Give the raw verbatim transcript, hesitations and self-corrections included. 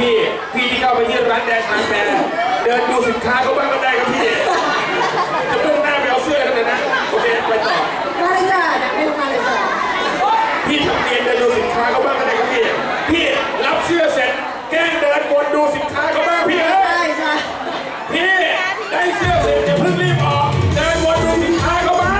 พี่พี่ที่เข้าไปที่ร้านแดชางแปรเดินดูสินค้าเขาบ้างก็ได้ครับพี่จะมุ่งหน้าไปเอาเสื้อกันเลยนะโอเคไปต่อมาเลยจ้ะไม่มาเลยจ้ะพี่ทำเนียนเดินดูสินค้าเขาบ้างก็ได้ครับพี่พี่รับเสื้อเสร็จแกล้งเดินวนดูสินค้าเขาบ้างพี่เอ้ยพี่ได้เสื้อเสร็จอย่าเพิ่งรีบออกเดินวนดูสินค้าเขาบ้าง